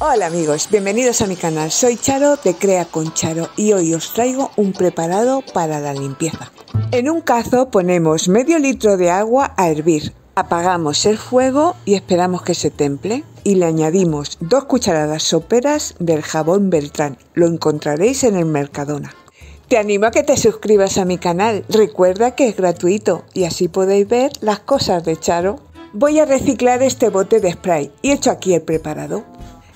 Hola amigos, bienvenidos a mi canal. Soy Charo de Crea con Charo y hoy os traigo un preparado para la limpieza. En un cazo ponemos medio litro de agua a hervir, apagamos el fuego y esperamos que se temple y le añadimos 2 cucharadas soperas del jabón Beltrán. Lo encontraréis en el Mercadona. Te animo a que te suscribas a mi canal, recuerda que es gratuito y así podéis ver las cosas de Charo. Voy a reciclar este bote de spray y echo aquí el preparado.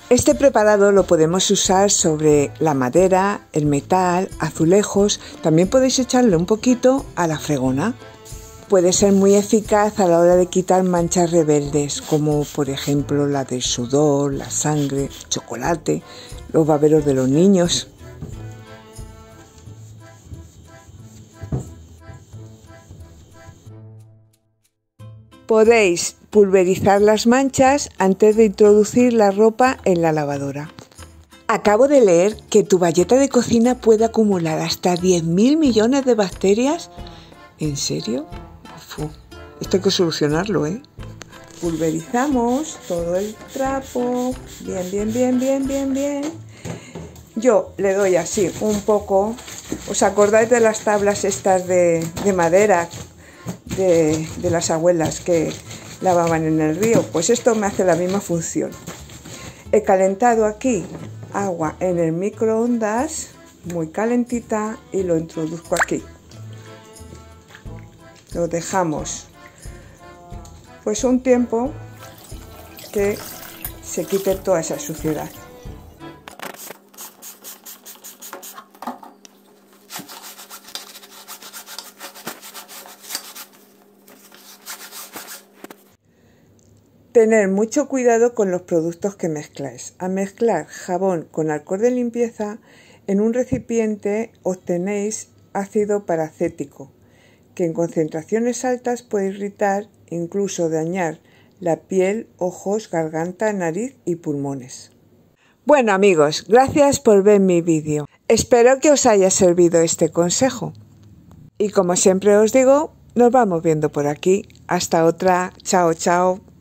Este preparado lo podemos usar sobre la madera, el metal, azulejos. También podéis echarle un poquito a la fregona. Puede ser muy eficaz a la hora de quitar manchas rebeldes, como por ejemplo la del sudor, la sangre, chocolate, los baberos de los niños. Podéis pulverizar las manchas antes de introducir la ropa en la lavadora. Acabo de leer que tu bayeta de cocina puede acumular hasta 10.000 millones de bacterias. ¿En serio? Uf, esto hay que solucionarlo, ¿eh? Pulverizamos todo el trapo. Bien. Yo le doy así un poco. ¿Os acordáis de las tablas estas de madera? De las abuelas que lavaban en el río, pues esto me hace la misma función. He calentado aquí agua en el microondas, muy calentita, y lo introduzco aquí. Lo dejamos pues un tiempo que se quite toda esa suciedad. Tener mucho cuidado con los productos que mezcláis. Al mezclar jabón con alcohol de limpieza, en un recipiente obtenéis ácido paracético, que en concentraciones altas puede irritar, incluso dañar la piel, ojos, garganta, nariz y pulmones. Bueno amigos, gracias por ver mi vídeo. Espero que os haya servido este consejo. Y como siempre os digo, nos vamos viendo por aquí. Hasta otra. Chao.